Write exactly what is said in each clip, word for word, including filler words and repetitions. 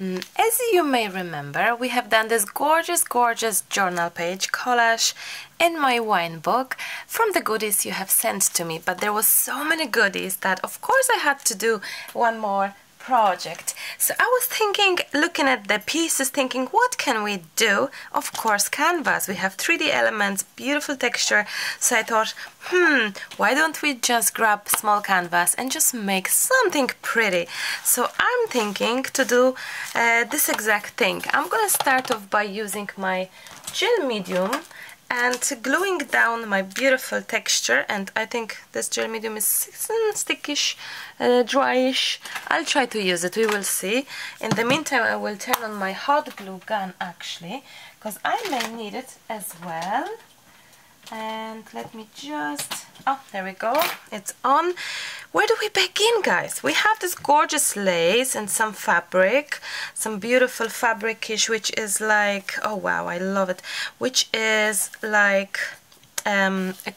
As you may remember, we have done this gorgeous, gorgeous journal page collage in my wine book from the goodies you have sent to me, but there was so many goodies that of course I had to do one more project. So I was thinking, looking at the pieces, thinking what can we do? Of course, canvas. We have three D elements, beautiful texture. So I thought, hmm, why don't we just grab small canvas and just make something pretty? So I'm thinking to do uh, this exact thing. I'm gonna start off by using my gel medium and gluing down my beautiful texture, and I think this gel medium is stickish, uh, dryish. I'll try to use it, we will see. In the meantime, I will turn on my hot glue gun actually, because I may need it as well. And let me just, oh, there we go, it's on. Where do we begin, guys? We have this gorgeous lace and some fabric, some beautiful fabricish, which is like, oh wow, I love it, which is like um, a,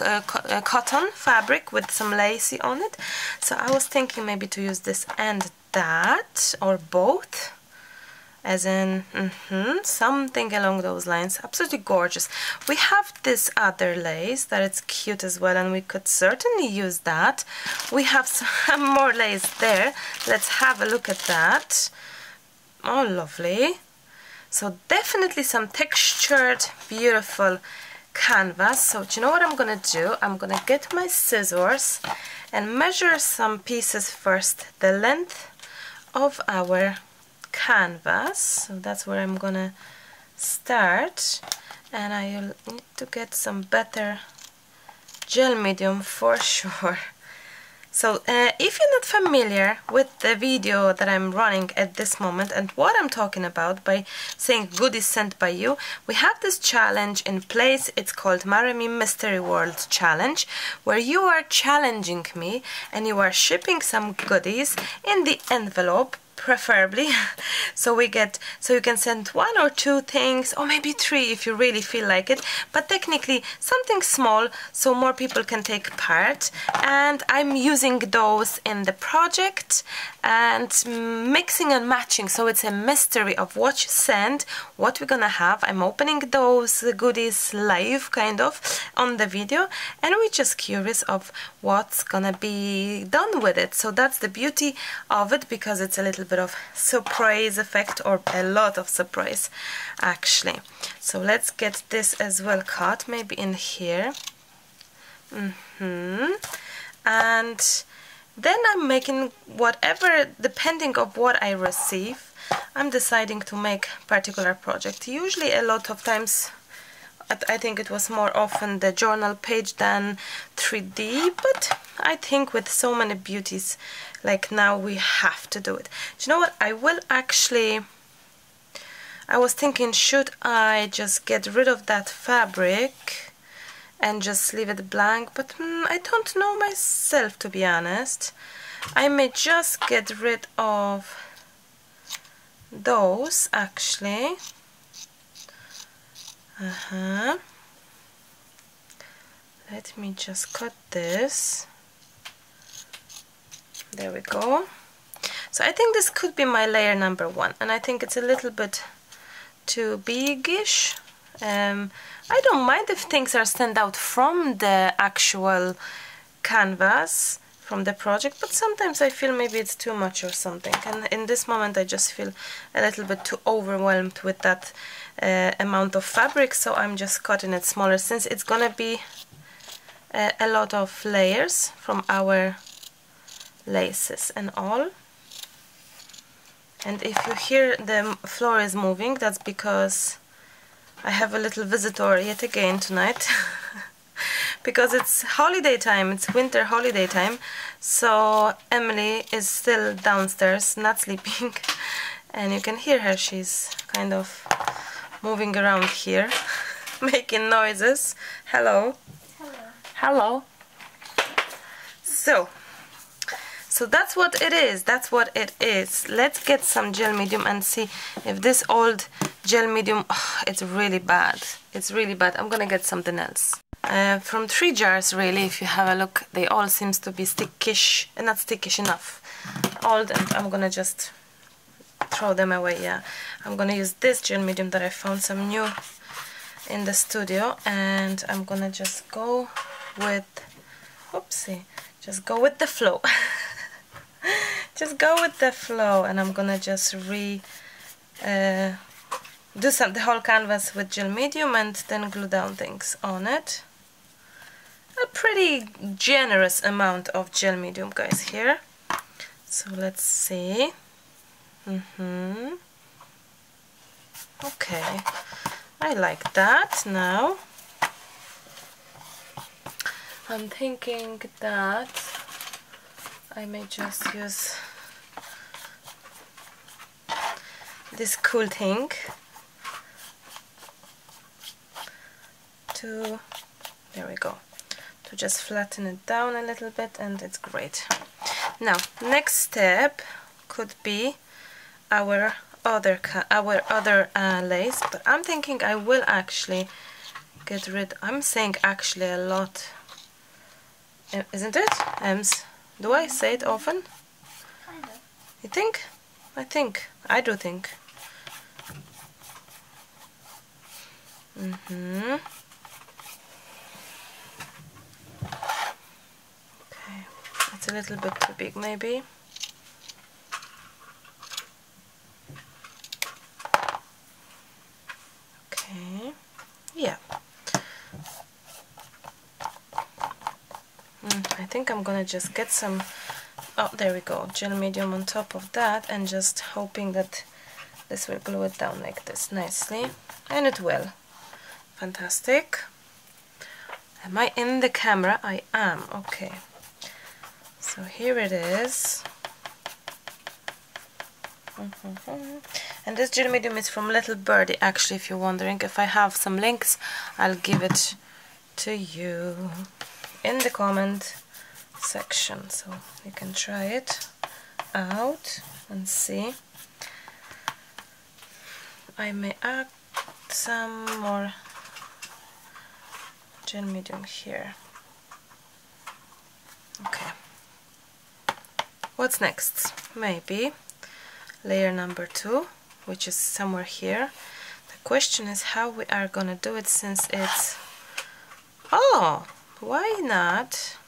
a, a cotton fabric with some lacy on it. So I was thinking maybe to use this and that, or both. As in, mm-hmm, something along those lines. Absolutely gorgeous. We have this other lace that it's cute as well, and we could certainly use that. We have some more lace there. Let's have a look at that. Oh, lovely. So definitely some textured, beautiful canvas. So do you know what I'm gonna do? I'm gonna get my scissors and measure some pieces first, the length of our canvas. So that's where I'm gonna start, and I'll need to get some better gel medium for sure. So uh, if you're not familiar with the video that I'm running at this moment and what I'm talking about by saying goodies sent by you, we have this challenge in place. It's called Maremi's Mystery World Challenge, where you are challenging me and you are shipping some goodies in the envelope, preferably, so we get, so you can send one or two things, or maybe three if you really feel like it, but technically something small so more people can take part. And I'm using those in the project and mixing and matching, so it's a mystery of what you send, what we're gonna have. I'm opening those goodies live, kind of, on the video, and we're just curious of what's gonna be done with it. So that's the beauty of it, because it's a little bit of surprise effect, or a lot of surprise actually. So let's get this as well cut, maybe in here, mm-hmm. And then I'm making whatever, depending on what I receive, I'm deciding to make particular project. Usually a lot of times, I think it was more often the journal page than three D, but I think with so many beauties like now, we have to do it. Do you know what? I will actually, I was thinking, should I just get rid of that fabric and just leave it blank? But mm, I don't know myself, to be honest. I may just get rid of those actually. Uh-huh. Let me just cut this. There we go. So I think this could be my layer number one, and I think it's a little bit too biggish. Um, I don't mind if things are stand out from the actual canvas, from the project, but sometimes I feel maybe it's too much or something, and in this moment I just feel a little bit too overwhelmed with that uh, amount of fabric, so I'm just cutting it smaller, since it's gonna be a, a lot of layers from our laces and all. And if you hear the floor is moving, that's because I have a little visitor yet again tonight. Because it's holiday time, it's winter holiday time, so Emily is still downstairs, not sleeping, and you can hear her, she's kind of moving around here, making noises. Hello. Hello. Hello. So, so that's what it is, that's what it is. Let's get some gel medium and see if this old gel medium, oh, it's really bad, it's really bad. I'm gonna get something else. Uh, from three jars, really, if you have a look, they all seems to be stickish, not stickish enough, old, and I'm gonna just throw them away, yeah. I'm gonna use this gel medium that I found some new in the studio, and I'm gonna just go with, oopsie, just go with the flow. Just go with the flow, and I'm gonna just re uh, do some the whole canvas with gel medium and then glue down things on it. A pretty generous amount of gel medium, guys, here. So let's see. Mm-hmm. Okay, I like that now. I'm thinking that I may just use this cool thing to, there we go, to just flatten it down a little bit, and it's great. Now, next step could be our other our other uh, lace, but I'm thinking I will actually get rid. I'm saying actually a lot, isn't it, Ems? Do I say it often? Kind of. You think? I think. I do think. Mm-hmm. Okay. It's a little bit too big, maybe. Okay. Yeah. I think I'm gonna just get some, oh there we go, gel medium on top of that, and just hoping that this will glue it down like this nicely, and it will. Fantastic. Am I in the camera? I am. Okay, so here it is, and this gel medium is from Little Birdie. Actually, if you're wondering, if I have some links, I'll give it to you in the comment section, so you can try it out and see. I may add some more gel medium here. Okay, what's next? Maybe layer number two, which is somewhere here. The question is how we are gonna do it, since it's, oh, why not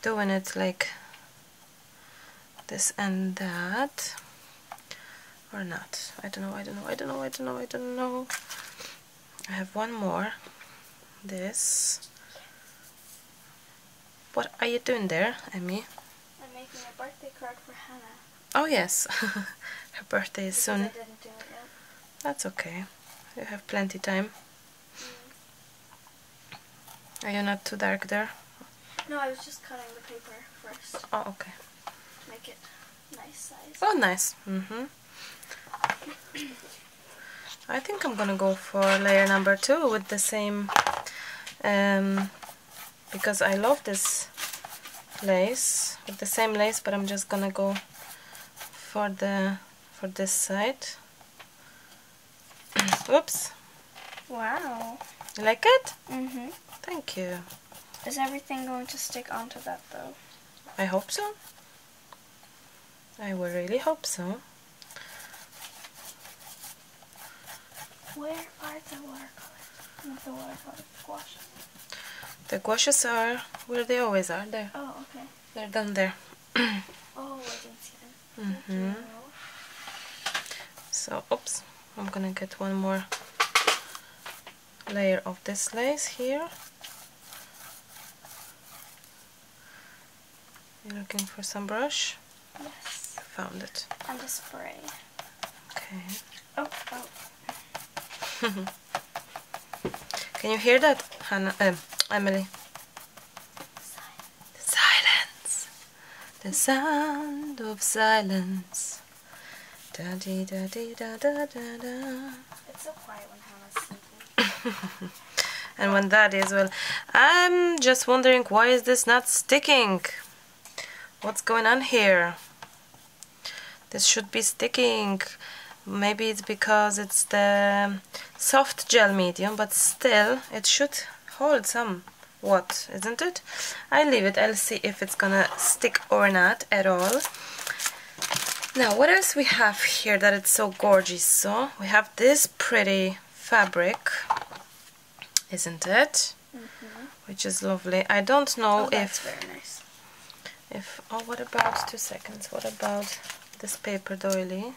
doing it like this and that, or not? I don't know, I don't know, I don't know, I don't know, I don't know. I have one more. This. What are you doing there, Emmy? I'm making a birthday card for Hannah. Oh yes, her birthday is because soon. I didn't do it yet. That's okay. You have plenty time. Are you not too dark there? No, I was just cutting the paper first. Oh, okay. Make it nice size. Oh, nice. Mm-hmm. I think I'm gonna go for layer number two with the same, um, because I love this lace, with the same lace, but I'm just gonna go for the for this side. Whoops. Wow. You like it? Mm-hmm. Thank you. Is everything going to stick onto that though? I hope so. I will really hope so. Where are the watercolors? Not the watercolors, the gouaches. The gouaches are where they always are, there. Oh, okay. They're down there. Oh, I didn't see them. Mm-hmm. So, oops, I'm gonna get one more layer of this lace here. You're looking for some brush? Yes. Found it. And a spray. Okay. Oh, oh. Can you hear that, Hannah? Um, Emily? Silence. Silence. The sound of silence. Da dee da dee da da da da. It's so quiet when Hannah's sleeping. And when that is, well, I'm just wondering, why is this not sticking? What's going on here? This should be sticking. Maybe it's because it's the soft gel medium, but still it should hold somewhat, isn't it? I leave it, I'll see if it's gonna stick or not at all. Now, what else we have here that it's so gorgeous? So we have this pretty fabric, isn't it? Mm-hmm. Which is lovely. I don't know oh, that's if very nice. If oh, what about two seconds? What about this paper doily?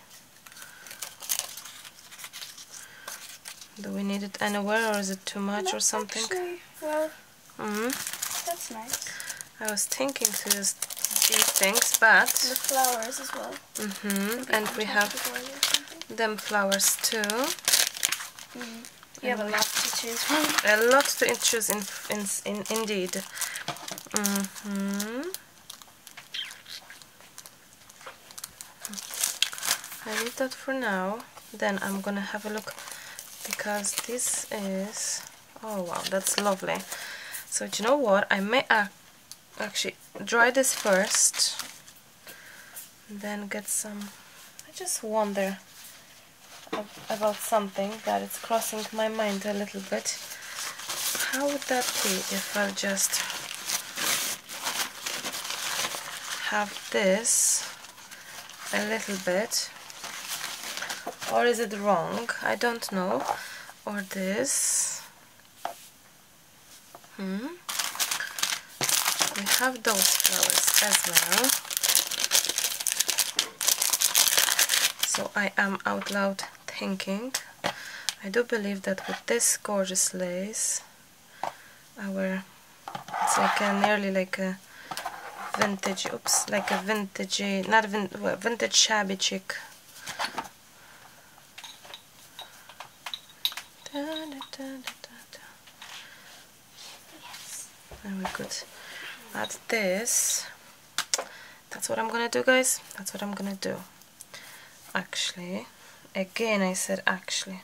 Do we need it anywhere, or is it too much no, or something? Actually, well, mm-hmm. That's nice. I was thinking to use these things, but the flowers as well. Mm-hmm. And we have them flowers too. Mm-hmm. You have a lot to choose from. A lot to choose in, in, in indeed. Mm-hmm. I leave that for now. Then I'm gonna have a look. Because this is, oh wow, that's lovely. So do you know what, I may uh, actually dry this first, then get some. I just wonder ab about something that it's crossing my mind a little bit. How would that be if I just have this a little bit? Or is it wrong? I don't know. Or this. Hmm. We have those flowers as well. So I am out loud thinking. I do believe that with this gorgeous lace, our it's like a, nearly like a vintage. Oops, like a vintagey, not vin, well, vintage shabby chic. Da, da, da, da, da. Yes. And we could add this. That's what I'm gonna do, guys. That's what I'm gonna do. Actually, again, I said actually. I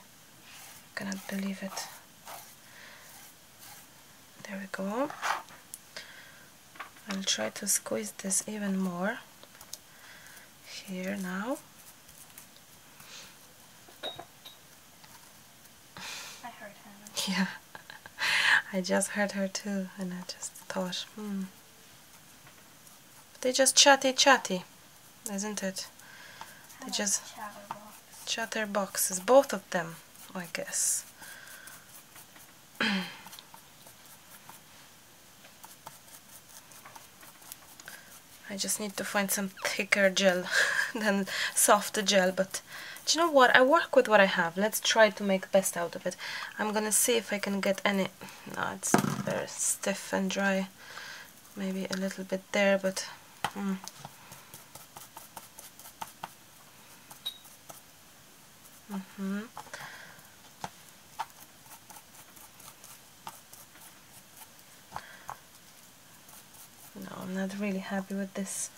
cannot believe it. There we go. I'll try to squeeze this even more. Here now. Yeah, I just heard her too, and I just thought, hmm. They just chatty chatty, isn't it? They just chatter boxes, both of them, I guess. I just need to find some thicker gel than soft gel, but do you know what? I work with what I have. Let's try to make best out of it. I'm gonna see if I can get any. No, it's very stiff and dry. Maybe a little bit there, but mm. Mm-hmm. No, I'm not really happy with this.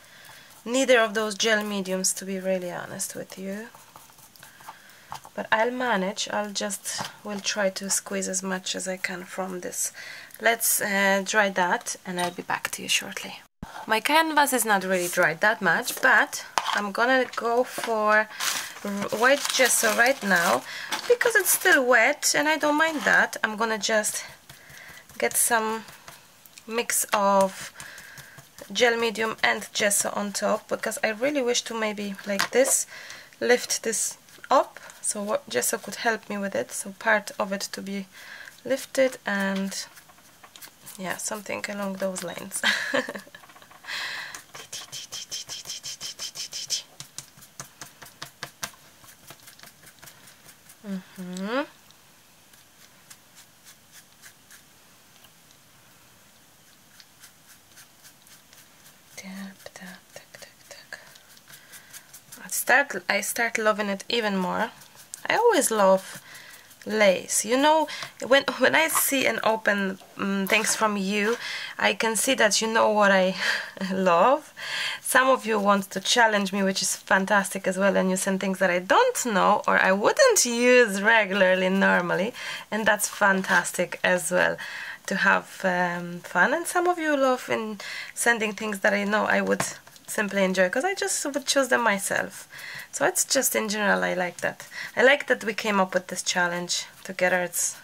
Neither of those gel mediums, to be really honest with you. But I'll manage. I'll just will try to squeeze as much as I can from this. Let's uh, dry that, and I'll be back to you shortly. My canvas is not really dried that much, but I'm gonna go for white gesso right now because it's still wet, and I don't mind that. I'm gonna just get some mix of gel medium and gesso on top, because I really wish to maybe like this lift this up, so what gesso could help me with it, so part of it to be lifted, and yeah, something along those lines. Mm-hmm. Start, I start loving it even more. I always love lace. You know, when when I see and open um, things from you, I can see that you know what I love. Some of you want to challenge me, which is fantastic as well, and you send things that I don't know or I wouldn't use regularly normally, and that's fantastic as well. To have um, fun, and some of you love in sending things that I know I would simply enjoy, because I just would choose them myself. So it's just in general, I like that. I like that we came up with this challenge together. It's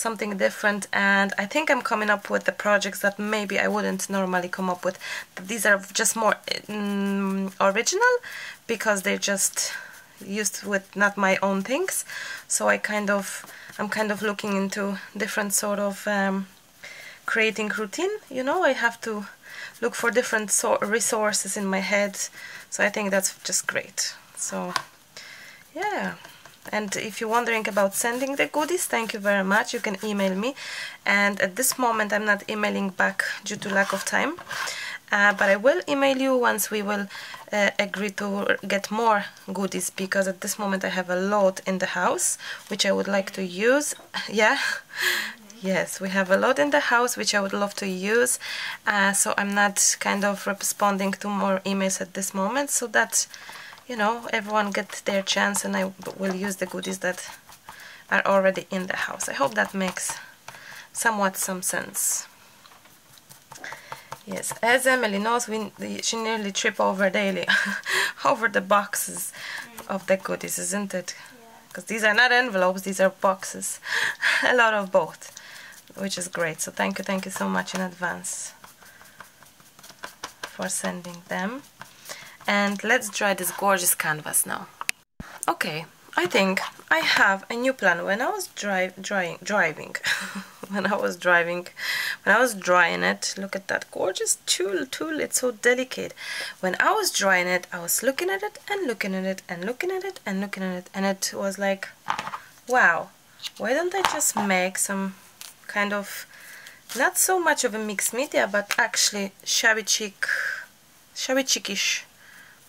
something different, and I think I'm coming up with the projects that maybe I wouldn't normally come up with. These are just more um, original, because they're just used with not my own things. So I kind of, I'm kind of looking into different sort of um, creating routine, you know. I have to look for different so resources in my head, so I think that's just great. So yeah, and if you're wondering about sending the goodies, thank you very much. You can email me, and at this moment I'm not emailing back due to lack of time, uh, but I will email you once we will uh, agree to get more goodies, because at this moment I have a lot in the house which I would like to use. Yeah. Yes, we have a lot in the house which I would love to use, uh, so I'm not kind of responding to more emails at this moment, so that, you know, everyone gets their chance, and I will use the goodies that are already in the house. I hope that makes somewhat some sense. Yes, as Emily knows, we, she nearly trips over daily over the boxes of the goodies, isn't it? Because these are not envelopes, these are boxes, a lot of both, which is great. So thank you, thank you so much in advance for sending them. And let's try this gorgeous canvas now. Okay, I think I have a new plan. When I was dry, dry, driving, when I was driving, when I was drying it, look at that gorgeous tulle, tulle, it's so delicate. When I was drying it, I was looking at it and looking at it and looking at it and looking at it, and it was like, wow, why don't I just make some kind of, not so much of a mixed media, but actually shabby chic, shabby chickish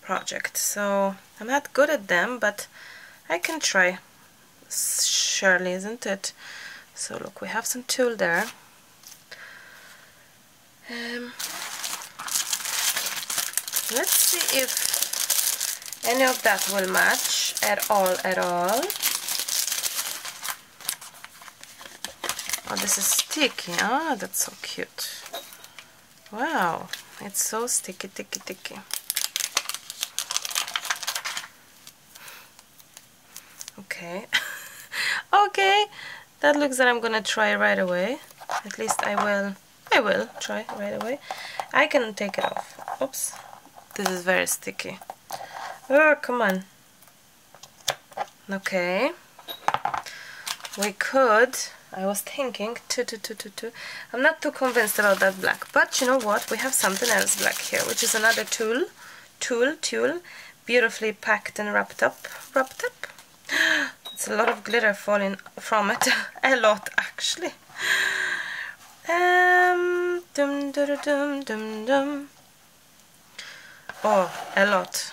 project. So I'm not good at them, but I can try, surely, isn't it? So look, we have some tulle there. Um, let's see if any of that will match at all, at all. Oh, this is sticky. Ah, that's so cute. Wow, it's so sticky, sticky, sticky. Okay, okay, that looks that I'm gonna try right away. At least I will, I will try right away. I can take it off. Oops, this is very sticky. Oh, come on. Okay, we could, I was thinking, two, two, two, two, two. I'm not too convinced about that black, but you know what? We have something else black here, which is another tulle, tulle, tulle, beautifully packed and wrapped up, wrapped up. It's a lot of glitter falling from it. A lot, actually. Um, dum, dum, dum, dum, dum. Oh, a lot.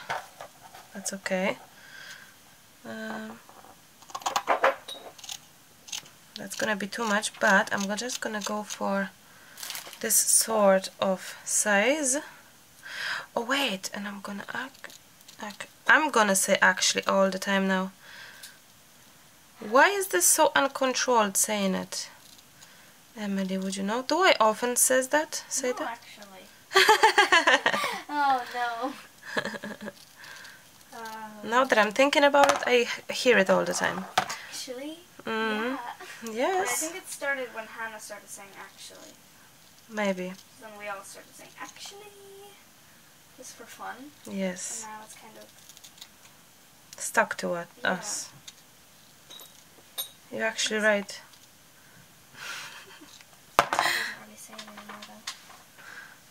That's okay. Um, that's gonna be too much, but I'm just gonna go for this sort of size. Oh wait, and I'm gonna act, act, I'm gonna say actually all the time now. Why is this so uncontrolled saying it? Emily, would you know? Do I often says that? Say no, that? Actually. Oh no. uh, now that I'm thinking about it, I hear it all the time. Actually? Mm-hmm. Yeah. Yes. But I think it started when Hannah started saying actually. Maybe. Then we all started saying actually. Just for fun. Yes. And now it's kind of stuck to it, yeah. Us. You're actually right.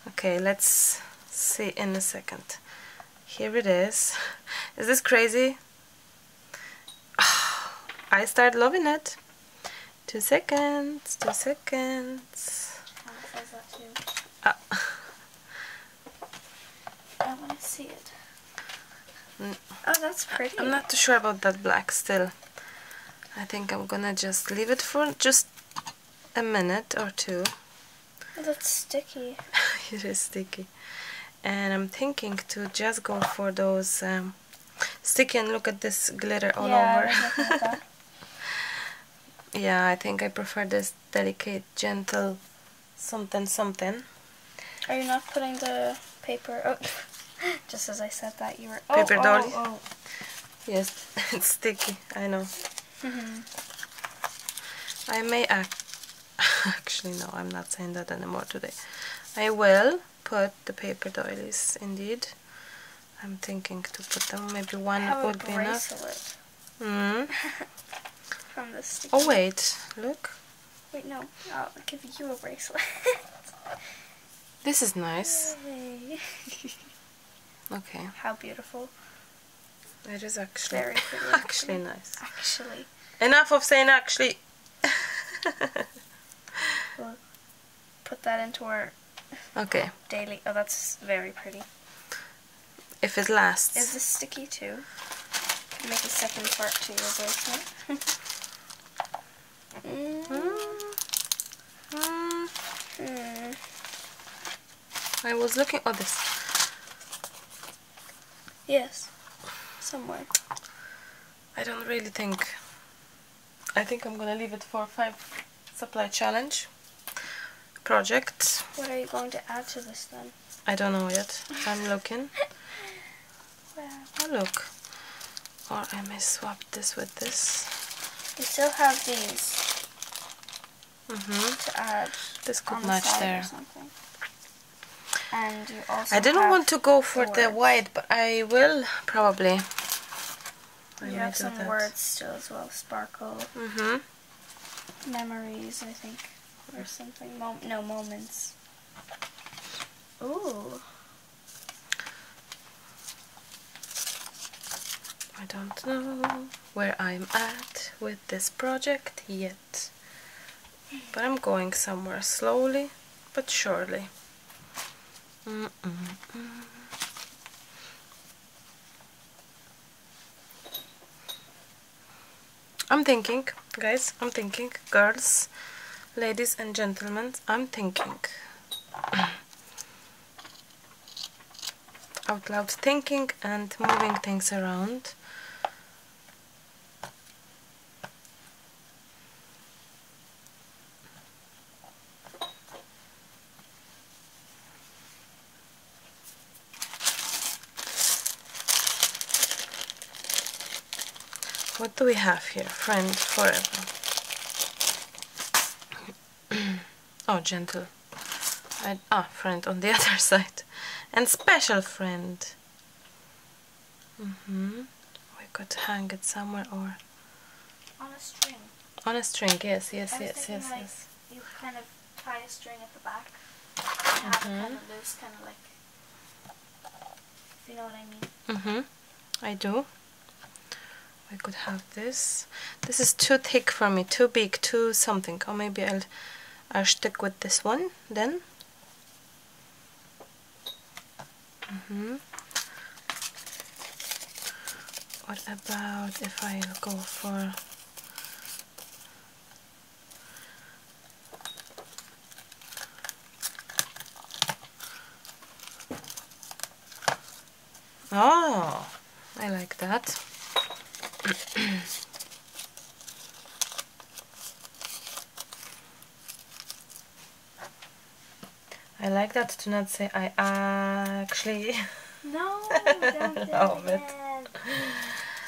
Okay, let's see in a second. Here it is. Is this crazy? Oh, I start loving it. Two seconds, two seconds. I says that too. Oh. I want to see it. Mm. Oh, that's pretty. I'm not too sure about that black still. I think I'm gonna just leave it for just a minute or two. That's sticky. It is sticky. And I'm thinking to just go for those um, sticky, and look at this glitter all yeah, over. I like yeah, I think I prefer this delicate, gentle something something. Are you not putting the paper? Oh, just as I said that, you were oh, paper doll. Oh, oh. Yes, it's sticky. I know. Mm-hmm. I may act actually no, I'm not saying that anymore today. I will put the paper doilies indeed. I'm thinking to put them, maybe one would be enough. Mm. From the sticky. Oh wait, look. Wait, no, I'll give you a bracelet. This is nice. Okay. How beautiful. It is actually very pretty. Actually nice. Actually. Enough of saying actually. We'll put that into our okay daily. Oh, that's very pretty. If it lasts. Is this sticky too? Can make a second part to your bracelet. mm. Mm. Mm. I was looking. Oh, this. Yes. Somewhere. I don't really think. I think I'm gonna leave it for five supply challenge project. What are you going to add to this then? I don't know yet. I'm looking. Oh look, or I may swap this with this. We still have these mm-hmm. to add. This could match the there. And you also. I didn't want to go for the, the white, but I will probably. I you have some that. words still as well. Sparkle. Mm-hmm. Memories, I think, or something. Mom no moments. Ooh. I don't know where I'm at with this project yet, but I'm going somewhere slowly but surely. Mm-mm-mm. I'm thinking, guys, I'm thinking, girls, ladies and gentlemen, I'm thinking. Out loud thinking and moving things around. What do we have here? Friend forever. Oh, gentle. I, ah, friend on the other side. And special friend. Mm-hmm. We could hang it somewhere or... on a string. On a string, yes, yes, I was yes, yes, like yes. You kind of tie a string at the back and mm-hmm. have it kind of loose, kind of like... if you know what I mean. Mm-hmm. I do. I could have this. This is too thick for me, too big, too something. Or maybe I'll, I'll stick with this one then. Mm-hmm. What about if I go for oh, I like that. I like that to not say I actually no, don't do love it. Again.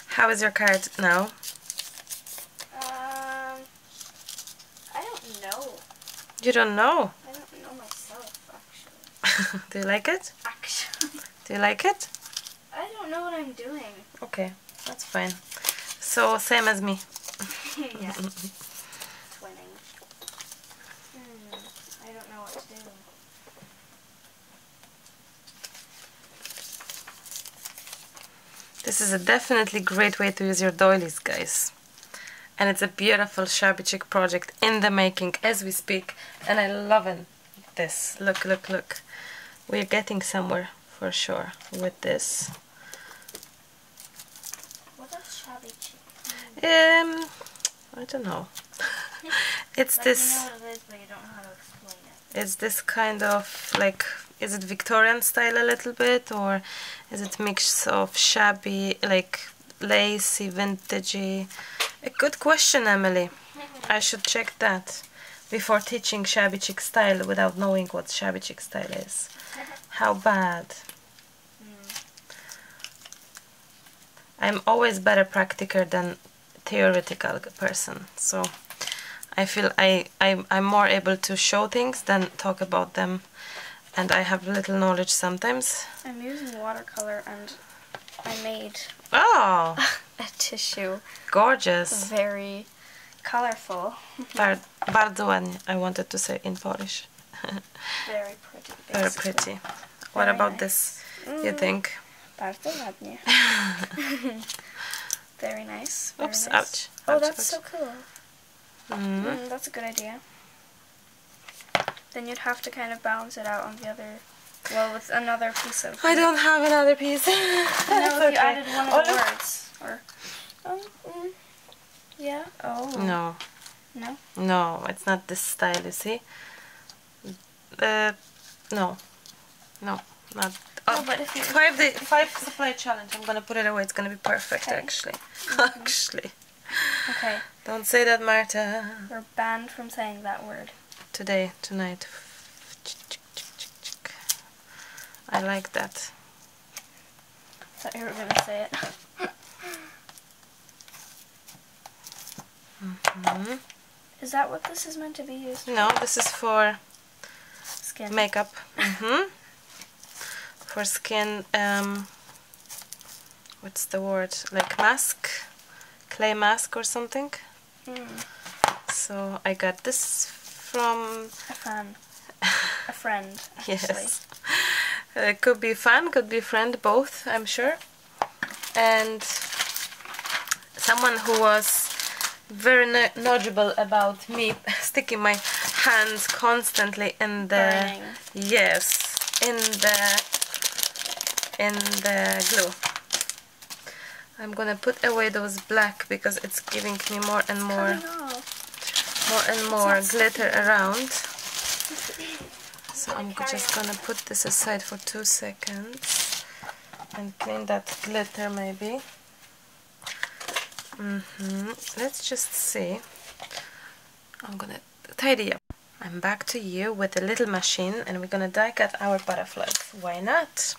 How is your card now? Um, I don't know. You don't know? I don't know myself, actually. Do you like it? Actually. Do you like it? I don't know what I'm doing. Okay, that's fine. So, same as me. Yeah. Twinning. Mm, I don't know what to do. This is a definitely great way to use your doilies, guys. And it's a beautiful shabby chic project in the making as we speak. And I love this. Look, look, look. We're getting somewhere for sure with this. What does shabby chic mean? Um, I don't know. It's like this. You know what it is, but you don't know how to explain it. It's this kind of like. Is it Victorian style a little bit, or is it mix of shabby, like lacy, vintagey? A good question, Emily. I should check that before teaching shabby chic style without knowing what shabby chic style is. How bad. Mm. I'm always better practical than theoretical person, so I feel I, I, I'm more able to show things than talk about them, and I have little knowledge sometimes. I'm using watercolor, and I made oh a tissue. Gorgeous. Very colorful. Bardzo ładnie, I wanted to say in Polish. Very pretty. Basically. Very pretty. What Very about nice. This, mm. you think? Bardzo ładnie. Very nice. Very Oops, nice. Ouch. Oh, ouch, that's ouch. So cool. Mm. Mm, that's a good idea. Then you'd have to kind of balance it out on the other, well, with another piece of... I don't have another piece. No, okay. You added one of the oh, words. Or, oh, mm, yeah, oh. No. No? No, it's not this style, you see. Uh, no. No, not... Oh, no, but if you... Five, day, five supply challenge, I'm gonna put it away. It's gonna be perfect, okay. actually. Mm-hmm. Actually. Okay. Don't say that, Marta. We're banned from saying that word. Today, tonight. I like that. I thought you were gonna say it. Mm-hmm. Is that what this is meant to be used for? No, this is for skin makeup. Mm-hmm. For skin, um, what's the word? Like mask, clay mask or something. Mm. So I got this from a fan, a friend. Actually. Yes, it uh, could be fan, could be friend, both. I'm sure. And someone who was very knowledgeable about me sticking my hands constantly in the Burning. yes in the in the glue. I'm gonna put away those black because it's giving me more and more. more and more glitter around, so I'm just gonna put this aside for two seconds and clean that glitter maybe. Mm-hmm. Let's just see. I'm gonna tidy up. I'm back to you with a little machine, and we're gonna die cut our butterflies. Why not?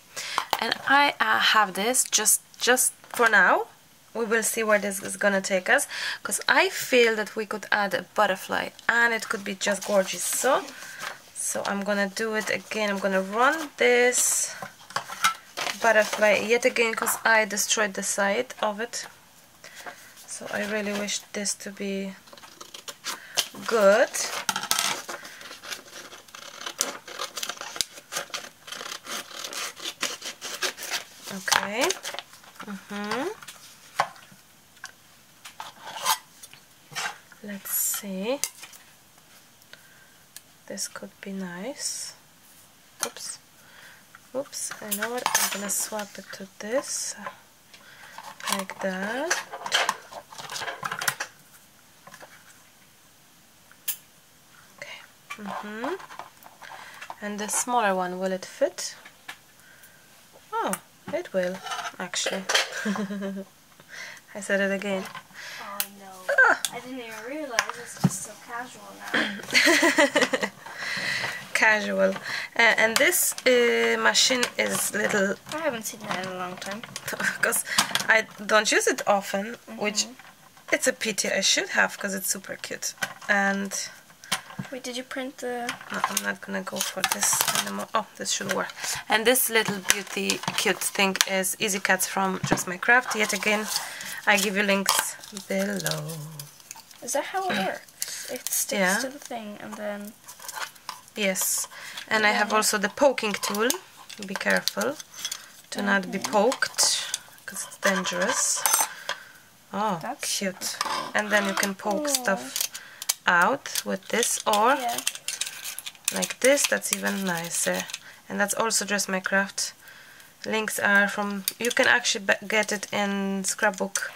And I uh, have this just just for now. We will see where this is gonna take us, because I feel that we could add a butterfly and it could be just gorgeous. So, so I'm gonna do it again. I'm gonna run this butterfly yet again because I destroyed the side of it. So I really wish this to be good. Okay. Mm-hmm. Let's see. This could be nice. Oops. Oops. I know what. I'm gonna swap it to this. Like that. Okay. Mm-hmm. And the smaller one, will it fit? Oh, it will, actually. I said it again. I didn't even realize it's just so casual now. Casual. Uh, and this uh, machine is little... I haven't seen that in a long time. Because I don't use it often, mm-hmm. which it's a pity. I should have, because it's super cute. And... Wait, did you print the... No, I'm not going to go for this anymore. Oh, this should work. And this little beauty cute thing is Easy Cuts from Just My Craft. Yet again, I give you links below. Is that how it works? It sticks yeah. to the thing and then... Yes. And yeah. I have also the poking tool. Be careful to okay. not be poked, because it's dangerous. Oh, that's cute. Okay. And then you can poke oh. stuff out with this or yeah. like this. That's even nicer. And that's also Just My Craft. Links are from... You can actually get it in Scrapbook.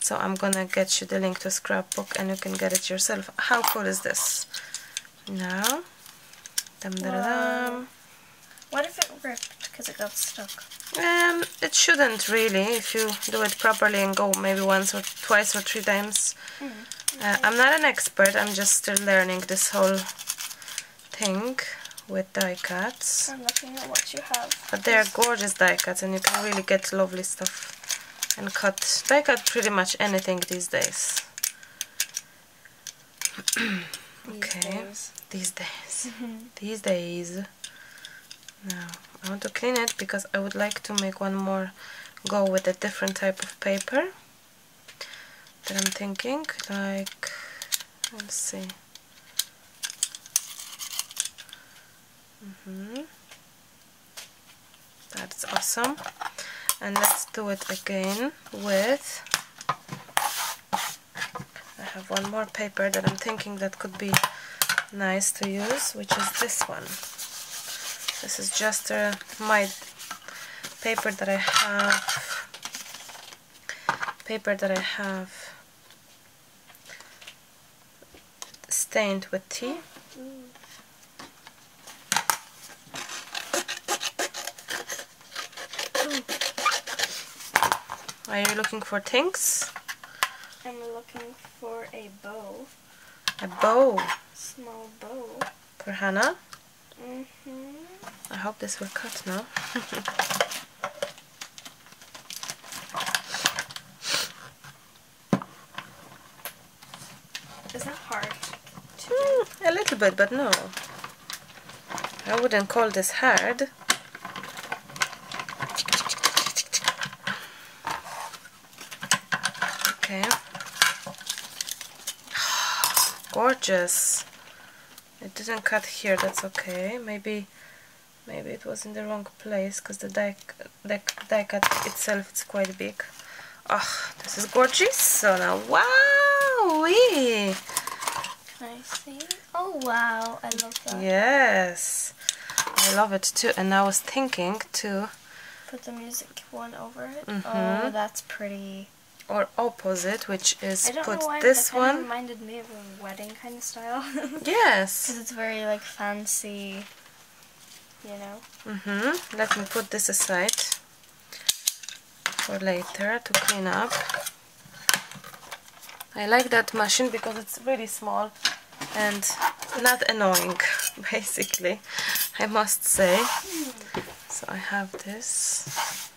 So I'm gonna get you the link to Scrapbook and you can get it yourself. How cool is this? Now... Dum -da -da -dum. What if it ripped because it got stuck? Um, it shouldn't really, if you do it properly and go maybe once or twice or three times. Mm, okay. uh, I'm not an expert, I'm just still learning this whole thing with die cuts. I'm looking at what you have. But they are gorgeous die cuts and you can really get lovely stuff. And cut, I cut pretty much anything these days. Okay. These days. These days. Now, I want to clean it because I would like to make one more go with a different type of paper that I'm thinking, like, let's see. Mm-hmm. That's awesome. And let's do it again with, I have one more paper that I'm thinking that could be nice to use, which is this one. This is just uh, my paper that I have, paper that I have stained with tea. Are you looking for things? I'm looking for a bow. A bow? Small bow. For Hannah? Mm-hmm. I hope this will cut now. Is that hard? Mm, a little bit, but no. I wouldn't call this hard. Okay. Gorgeous. It didn't cut here, that's okay. Maybe maybe it was in the wrong place because the die, die, die cut itself is quite big. Oh, this is gorgeous. So now, wow! Wee. Can I see? Oh, wow. I love that. Yes. I love it too. And I was thinking to put the music one over it. Mm-hmm. Oh, that's pretty. Or opposite, which is put this one. I don't know why, that kind of reminded me of a wedding kind of style. Yes. Because it's very like fancy, you know. Mm-hmm. Let me put this aside for later to clean up. I like that machine because it's really small and not annoying, basically, I must say. So I have this.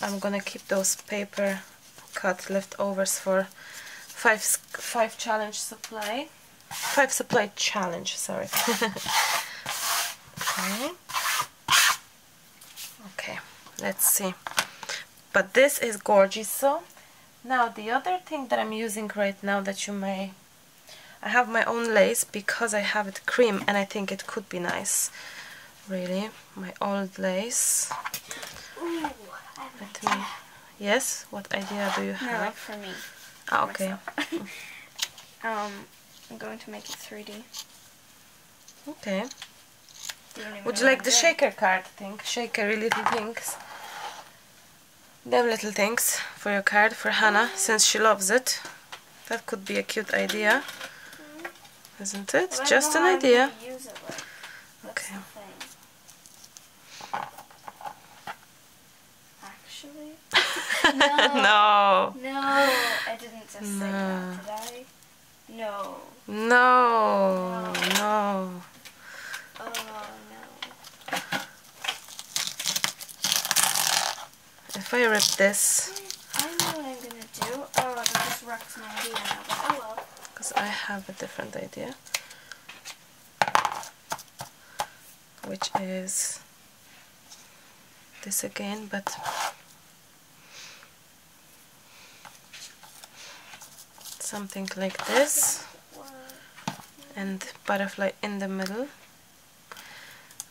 I'm gonna keep those paper cut leftovers for five five challenge supply, five supply challenge. Sorry. Okay. Okay. Let's see. But this is gorgeous. So now the other thing that I'm using right now that you may, I have my own lace because I have it cream and I think it could be nice. Really, my old lace. Ooh. Let me. Yes. What idea do you have? No, like for me. Ah, okay. um, I'm going to make it three D. Okay. Would you like the shaker card thing? Shakery little things. Them little things for your card for Hannah, since she loves it. That could be a cute idea, isn't it? Well, just an idea. Use it with. Okay. No. No. I didn't just no. say that, did I? No. No. No. No. Oh, no. If I rip this... I know what I'm going to do. Oh, I just wrecked my idea now, but oh well. Because I have a different idea. Which is... this again, but... something like this and butterfly in the middle.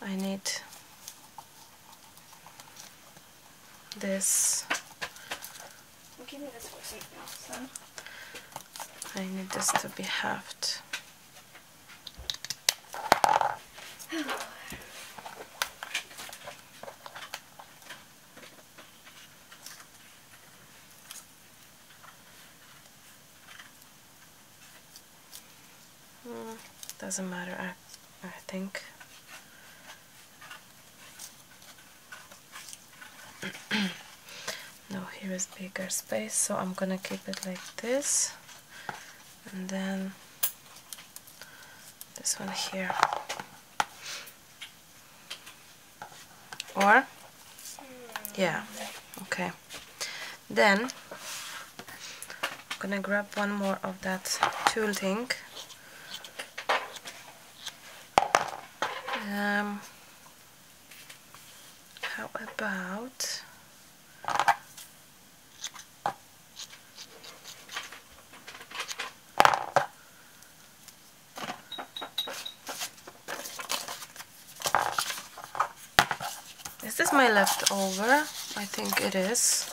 I need this. Give me this for taking off, son. I need this to be halved. Doesn't matter, I, I think. Now here is bigger space, so I'm gonna keep it like this. And then this one here. Or? Yeah, okay. Then I'm I'm gonna grab one more of that tulle thing. Um, how about is this my leftover? I think it is.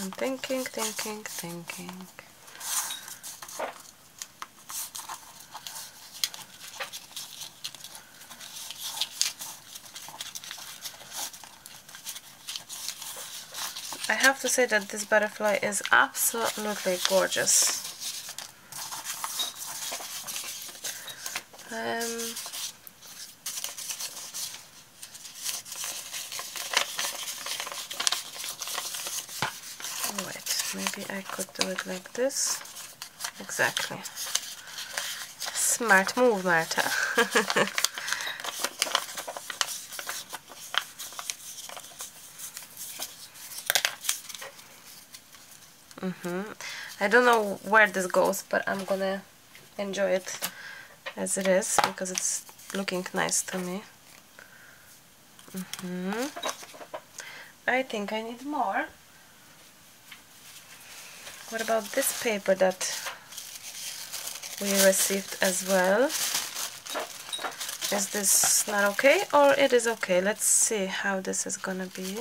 I'm thinking, thinking, thinking. I have to say that this butterfly is absolutely gorgeous. Um, Maybe I could do it like this. Exactly. Smart move, Marta. mm-hmm. I don't know where this goes, but I'm gonna enjoy it as it is because it's looking nice to me. Mm-hmm. I think I need more. What about this paper that we received as well? Is this not okay or it is okay? Let's see how this is gonna be.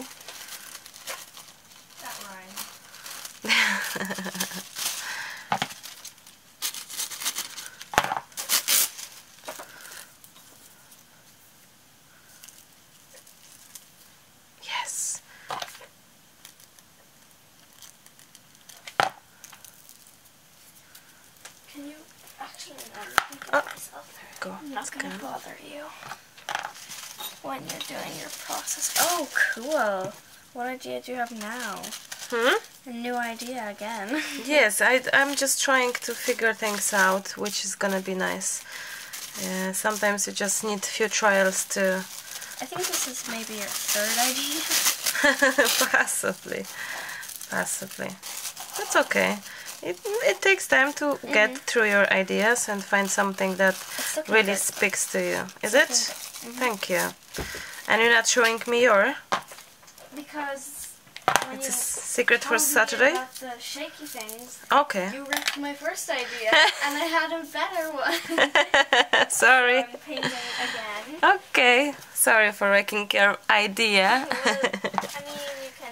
That rhymes. Oh, cool. What idea do you have now? Hmm? A new idea again. Yes, I, I'm just trying to figure things out, which is gonna be nice. Uh, sometimes you just need a few trials to... I think this is maybe your third idea. Possibly. Possibly. That's okay. It, it takes time to mm-hmm. get through your ideas and find something that okay really good. speaks to you. Is it? Mm-hmm. Thank you. And you're not showing me your? Because when it's you a secret for Saturday. About the shaky things. Okay. You ripped my first idea, and I had a better one. Sorry. I'm painting again. Okay. Sorry for wrecking your idea. I mean, you kind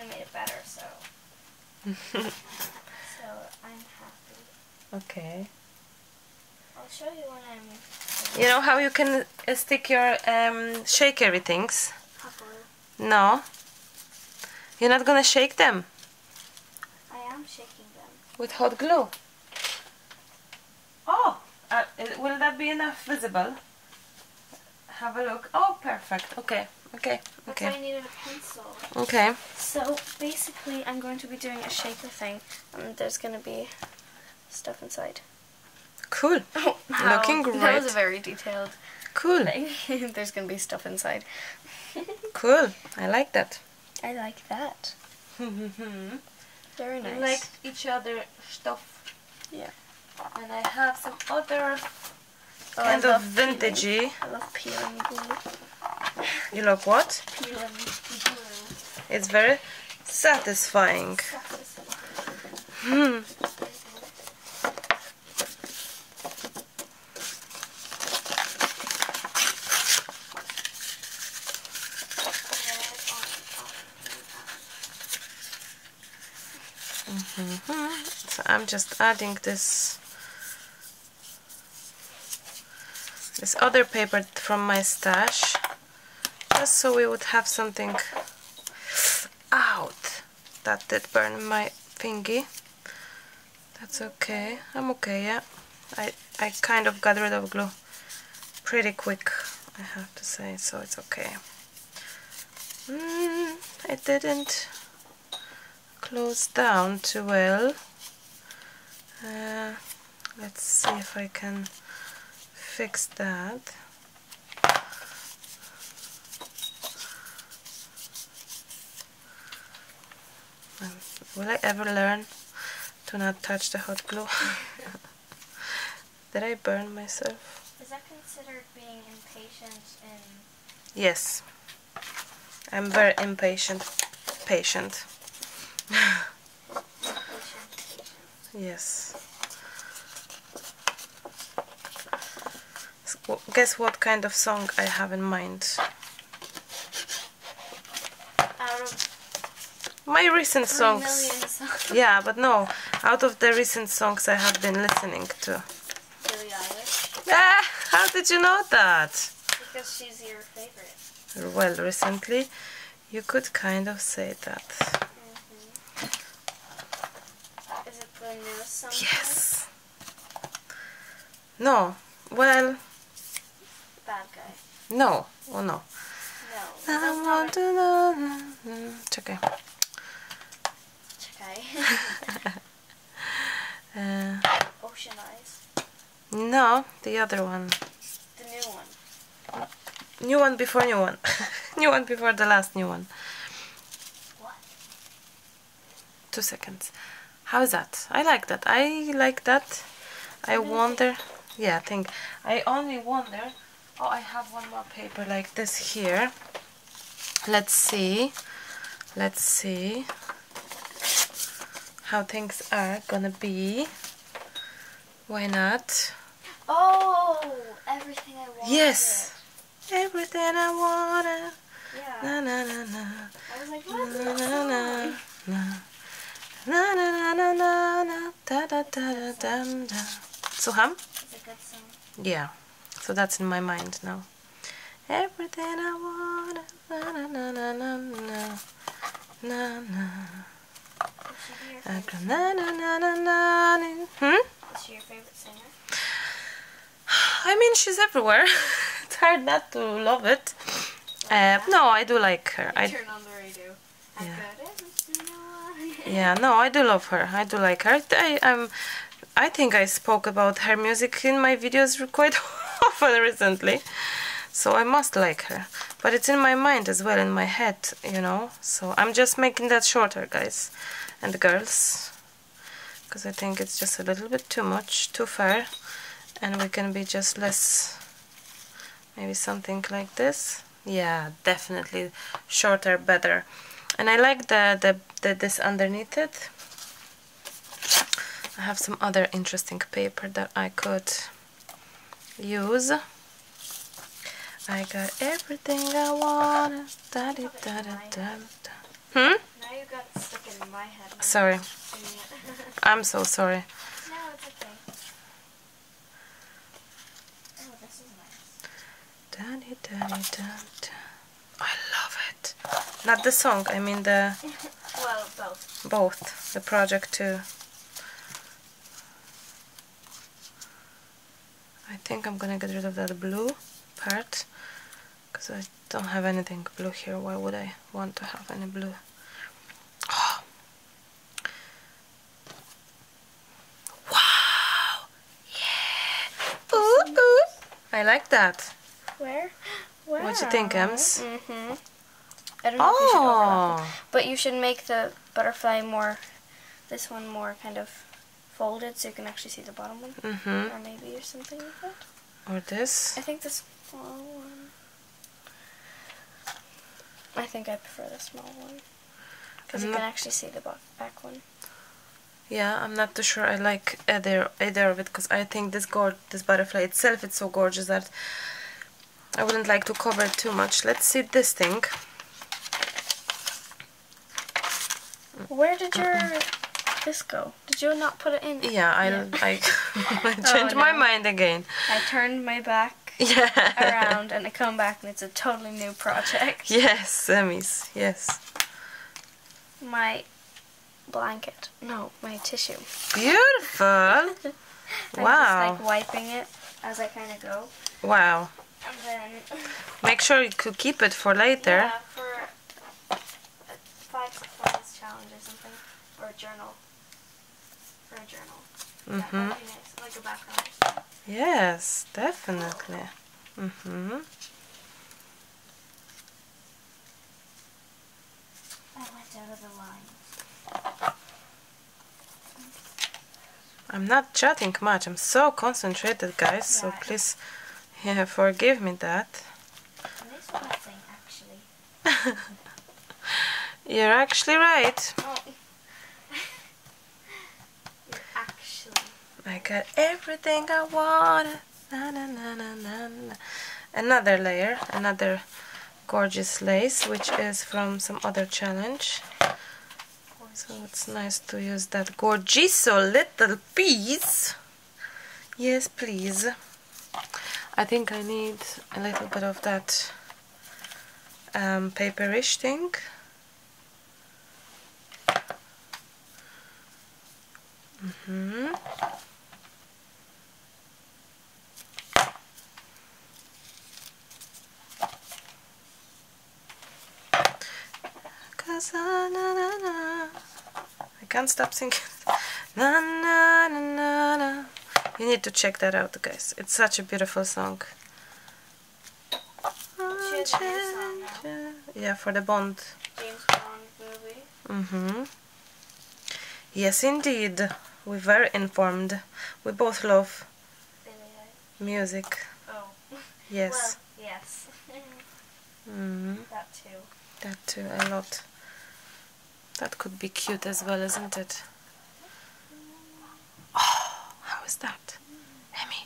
of made it better, so. So I'm happy. Okay. I'll show you when I'm. You know how you can uh, stick your um, shakery things? No. You're not gonna shake them. I am shaking them. With hot glue. Oh! Uh, will that be enough visible? Have a look. Oh, perfect. Okay, okay, okay. That's why I needed a pencil. Okay. So, basically, I'm going to be doing a shaker thing. And there's gonna be stuff inside. Cool. Oh, wow. Looking great. That was very detailed. Cool. There's gonna be stuff inside. Cool. I like that. I like that. Very nice. We like each other stuff. Yeah. And I have some other oh, kind of vintagey. I love peeling glue. You love what? Peeling glue. It's very satisfying. Hmm. Mm-hmm. So I'm just adding this this other paper from my stash just so we would have something out. That did burn my thingy. That's okay. I'm okay, yeah. I, I kind of got rid of glue pretty quick, I have to say, so it's okay. Mm, it didn't closed down too well. Uh, let's see if I can fix that. Um, will I ever learn to not touch the hot glue? Did I burn myself? Is that considered being impatient? And yes, I'm very impatient. Patient. Patient, patient. Yes. So, guess what kind of song I have in mind? Out of my recent songs. songs. Yeah, but no. Out of the recent songs I have been listening to. Billie Eilish. Ah, how did you know that? Because she's your favorite. Well, recently, you could kind of say that. Mm-hmm. Is it the newest song? Yes. No. Well. Bad Guy. No. Oh no. No. I want to know. It's okay. uh, Ocean Eyes? No, the other one. The new one. New one before new one. New one before the last new one. What? Two seconds. How is that? I like that. I like that. I wonder. Yeah, I think. I only wonder. Oh, I have one more paper like this here. Let's see. Let's see. How things are gonna be. Why not? Oh, everything I wanted. Yes, everything I wanted. Yeah. Na na na na. I was like, what? Na na na na. Na na na na na. Da da da da da da. Słucham? It's a good song. Yeah. So that's in my mind now. Everything I wanted. Na na na na na na. Na na. Na, na, na, na, na, na. Hmm? Is she your favorite singer? I mean, she's everywhere. It's hard not to love it. Uh, no, I do like her. I turn on the radio. Yeah. Yeah, no, I do love her. I do like her. I, I'm, I think I spoke about her music in my videos quite often recently. So I must like her. But it's in my mind as well, in my head, you know. So I'm just making that shorter, guys. And the girls, because I think it's just a little bit too much, too far, and we can be just less, maybe something like this. Yeah, definitely shorter, better. And I like the, the, the this underneath it. I have some other interesting paper that I could use. I got everything I wanted. Da -de -da -da -da -da. Hmm? Now you got stuck in my head. Now. Sorry. I'm so sorry. No, it's okay. Oh, this is nice. Daddy, daddy, daddy. I love it. Not the song, I mean the... well, both. Both. The project too. I think I'm gonna get rid of that blue part. Because I don't have anything blue here. Why would I want to have any blue? Oh. Wow! Yeah! Ooh, ooh. I like that. Where? Where? What do you think, Ems? Mm-hmm. I don't know oh. if you should overlap them, but you should make the butterfly more, this one more kind of folded so you can actually see the bottom one. Mm-hmm. Or maybe or something like that. Or this? I think this small one. I think I prefer the small one because you can actually see the back one. Yeah, I'm not too sure I like either either of it because I think this gorge, this butterfly itself, it's so gorgeous that I wouldn't like to cover it too much. Let's see this thing. Where did your mm-mm. this go? Did you not put it in? Yeah, I yeah. I, I changed oh, no. my mind again. I turned my back. Yeah. Around and I come back and it's a totally new project. Yes, Emmys, yes. My blanket. No, my tissue. Beautiful. Wow. I was like wiping it as I kind of go. Wow. And then make sure you could keep it for later. Yeah, for a five surprise challenge or something. or a journal. For a journal. Mm-hmm. Yeah, that'd be nice. Like a background or something. Yes, definitely. Mm-hmm. I went out of the line. I'm not chatting much. I'm so concentrated, guys, so please yeah, forgive me that. Nice blessing, actually. You're actually right. Oh. You're actually. I got everything I wanted. Na, na, na, na, na, na. Another layer, another gorgeous lace, which is from some other challenge. So it's nice to use that gorgeous little piece. Yes, please. I think I need a little bit of that um, paperish thing. Mm-hmm. I can't stop singing. Na, na, na, na, na. You need to check that out, guys. It's such a beautiful song. She has a new song now. Yeah, for the Bond. James Bond movie. Mm-hmm. Yes, indeed. We're very informed. We both love music. Oh. Yes. Well, yes. Mm-hmm. That too. That too, a lot. That could be cute as well, isn't it? Oh, how is that? Emmy,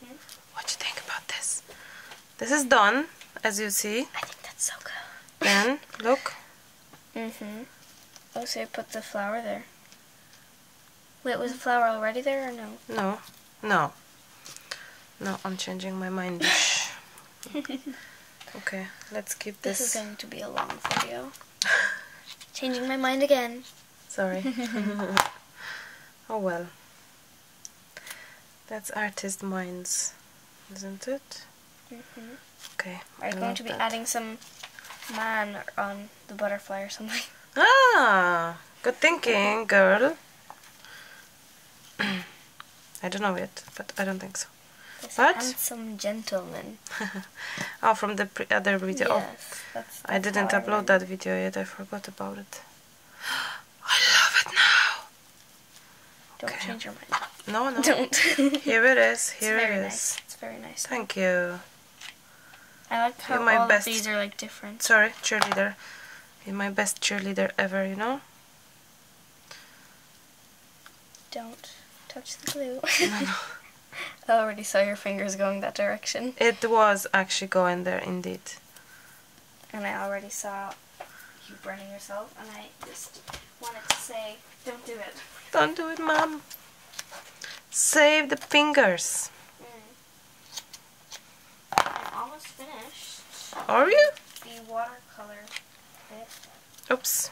hmm? What do you think about this? This is done, as you see. I think that's so good. Then, look. Mm-hmm. Oh, so I put the flower there. Wait, was the flower already there or no? No. No. No, I'm changing my mind. Okay. Okay, let's keep this. This is going to be a long video. Changing my mind again. Sorry. Oh well. That's artist minds, isn't it? Mm-hmm. Okay. Are you going to be that. adding some man on the butterfly or something? Ah! Good thinking, girl. I don't know yet, but I don't think so. This but handsome gentleman. Oh, from the pre other video. Yes, that's, that's I didn't upload that video yet. I forgot about it. I love it now. Don't okay. change your mind. No, no. Don't. Here it is. Here it's it is. Nice. It's very nice. Thank you. I like how You're my all best. Of these are like different. Sorry, cheerleader. You're my best cheerleader ever. You know. Don't touch the glue. No, no. I already saw your fingers going that direction. It was actually going there, indeed. And I already saw you burning yourself, and I just wanted to say, don't do it. Don't do it, Mom. Save the fingers. Mm. I'm almost finished. Are you? The watercolor bit. Oops.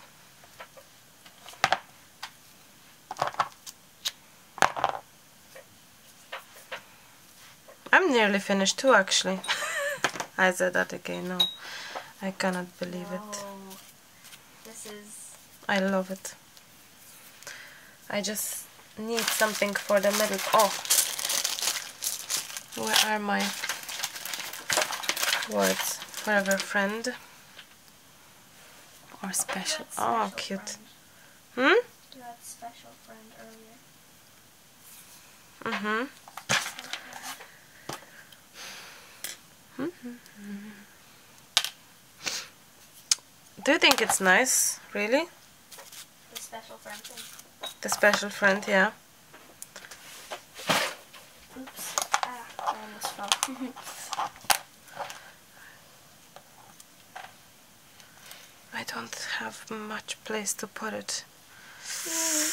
I'm nearly finished too, actually. I said that again. No, I cannot believe no. it. This is. I love it. I just need something for the middle. Oh, where are my words? Forever friend or special? Oh, special cute. Friend. Hmm. You had special friend earlier. Mm-hmm. Do you think it's nice, really? The special friend thing. The special friend, yeah. Oops. Ah, I almost fell. I don't have much place to put it. Mm.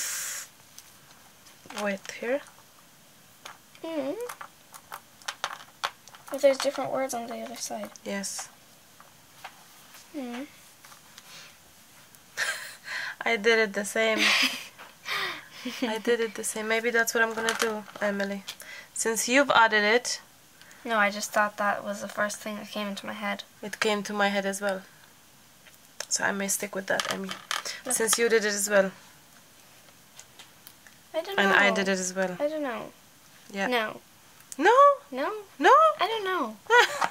Wait, here? Mm. But there's different words on the other side. Yes. Hmm. I did it the same. I did it the same. Maybe that's what I'm gonna do, Emily. Since you've added it. No, I just thought that was the first thing that came into my head. It came to my head as well. So I may stick with that, Emmy. Look. Since you did it as well. I don't know. And I did it as well. I don't know. Yeah. No. No? No. No? I don't know.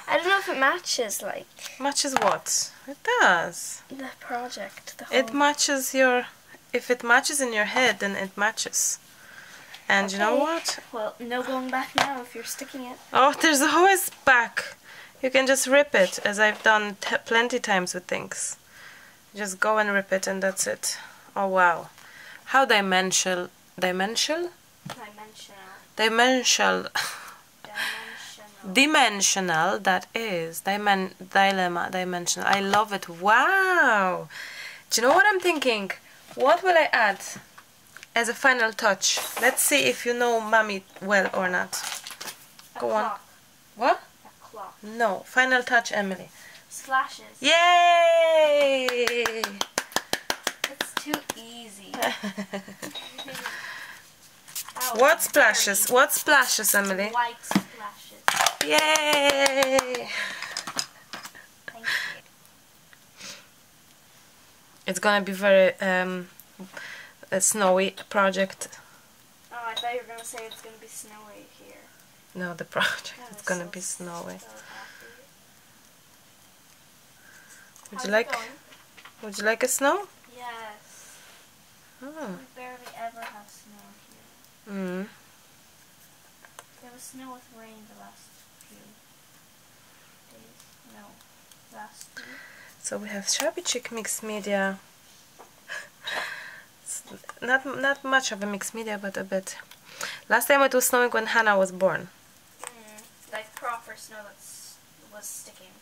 I don't know if it matches, like... Matches what? It does. The project. The whole... It matches your... If it matches in your head, then it matches. And okay. You know what? Well, no going back now if you're sticking it. Oh, there's always back. You can just rip it, as I've done t plenty times with things. Just go and rip it, and that's it. Oh, wow. How dimensional... Dimensional? Dimensional. Dimensional. Dimensional. Dimensional, that is. Dimen dilemma, dimensional. I love it. Wow! Do you know what I'm thinking? What will I add as a final touch? Let's see if you know Mommy well or not. A Go clock. on. What? A clock. No. Final touch, Emily. Slashes. Yay! It's too easy. What splashes? What splashes, Emily? White splashes. Yay! Thank you. It's gonna be very um, a snowy project. Oh, I thought you were gonna say it's gonna be snowy here. No, the project no, is gonna so be snowy. So would How you like? Going? Would you like a snow? Yes. Oh. We barely ever have snow. Mm. There was snow with rain the last few days. No, last week. So we have shabby chic mixed media. It's not not much of a mixed media, but a bit. Last time it was snowing when Hannah was born. Mm, like proper snow that was sticking.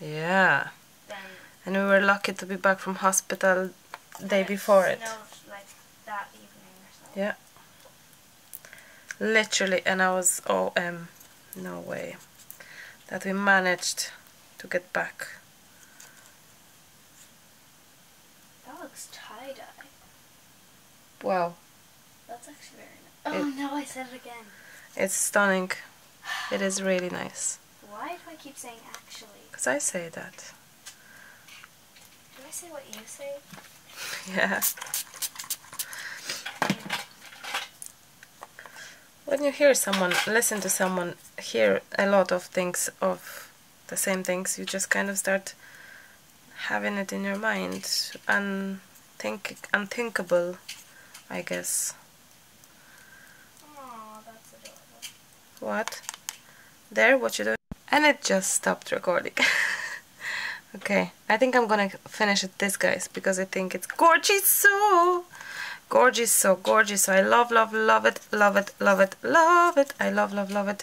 Yeah. Then and we were lucky to be back from hospital the day before it. Snowed like that evening or something. Yeah. Literally, and I was O M, no way that we managed to get back. That looks tie-dye. Wow. That's actually very nice. It, oh no, I said it again. It's stunning. It is really nice. Why do I keep saying actually? Because I say that. Do I say what you say? Yeah. When you hear someone, listen to someone, hear a lot of things, of the same things, you just kind of start having it in your mind. Unthink, unthinkable, I guess. Aww, that's adorable. What? There, what you doing? And it just stopped recording. Okay, I think I'm gonna finish it this, guys, because I think it's gorgeous so. Gorgeous, so gorgeous, so I love, love, love it, love it, love it, love it, I love, love, love it,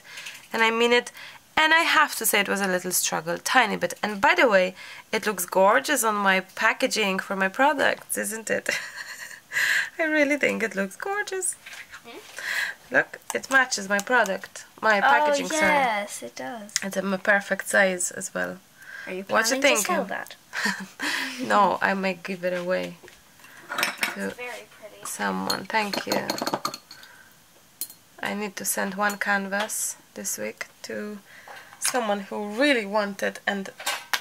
and I mean it, and I have to say it was a little struggle, tiny bit, and by the way, it looks gorgeous on my packaging for my products, isn't it? I really think it looks gorgeous. Hmm? Look, it matches my product, my oh, packaging, yes, sorry. yes, it does. It's a perfect size as well. Are you planning what you think? to sell that? No, I may give it away. It's very pretty. Someone, thank you. I need to send one canvas this week to someone who really wanted and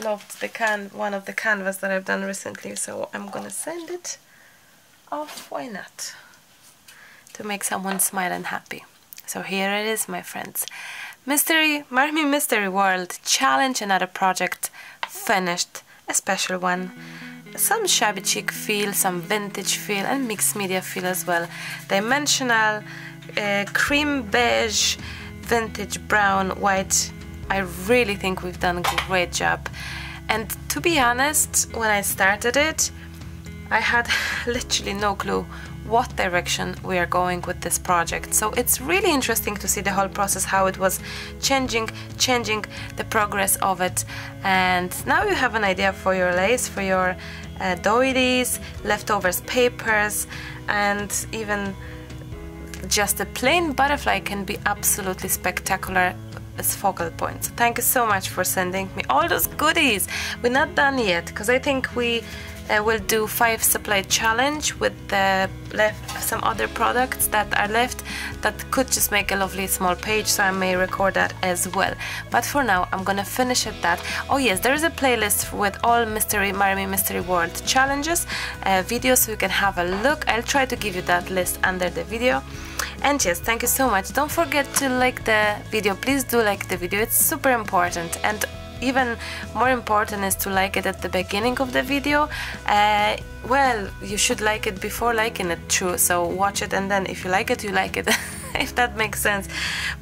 loved the can one of the canvas that I've done recently. So I'm gonna send it off. Why not? To make someone smile and happy. So here it is, my friends. Mystery, Maremi's Mystery World Challenge, another project finished, a special one. Some shabby chic feel, some vintage feel, and mixed media feel as well. Dimensional, uh, cream beige, vintage brown, white. I really think we've done a great job. And to be honest, when I started it, I had literally no clue what direction we are going with this project. So it's really interesting to see the whole process, how it was changing, changing the progress of it. And now you have an idea for your lace, for your uh, doilies, leftovers, papers, and even just a plain butterfly can be absolutely spectacular as focal points. Thank you so much for sending me all those goodies. We're not done yet, because I think we I will do five supply challenge with the left some other products that are left that could just make a lovely small page, so I may record that as well. But for now I'm gonna finish at that. Oh yes, there is a playlist with all mystery Maremi Mystery World challenges uh, videos, so you can have a look. I'll try to give you that list under the video. And yes, thank you so much. Don't forget to like the video. Please do like the video, it's super important. And even more important is to like it at the beginning of the video. Uh, well, you should like it before liking it too, so watch it and then if you like it, you like it, if that makes sense.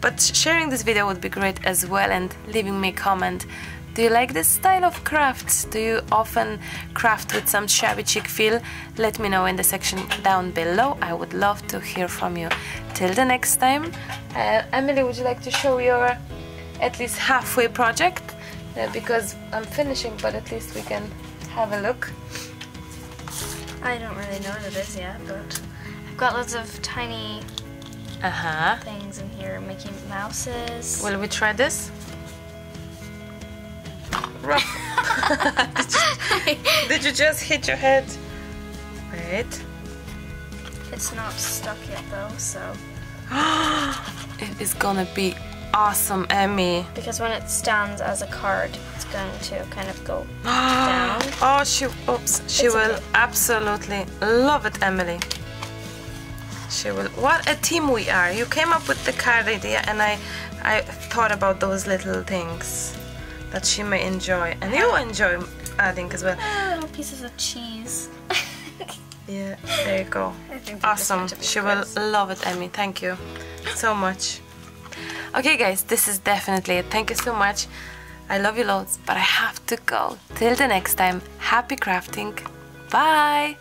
But sharing this video would be great as well, and leaving me a comment. Do you like this style of craft? Do you often craft with some shabby chic feel? Let me know in the section down below. I would love to hear from you. Till the next time. Uh, Emily, would you like to show your at least halfway project? Uh, because I'm finishing, but at least we can have a look. I don't really know what it is yet, but I've got lots of tiny uh-huh. things in here, making mouses. Will we try this? did, you, did you just hit your head? Wait. It's not stuck yet though, so... It is gonna be awesome, Emmy. Because when it stands as a card, it's going to kind of go down. Oh, she, oops, she it's will okay. absolutely love it, Emily. She will. What a team we are. You came up with the card idea and I, I thought about those little things that she may enjoy, and you enjoy adding as well. Ah, little pieces of cheese. Yeah, there you go. Awesome. She will love it, Emmy. Thank you so much. Okay guys, this is definitely it. Thank you so much. I love you loads, but I have to go. Till the next time, happy crafting. Bye!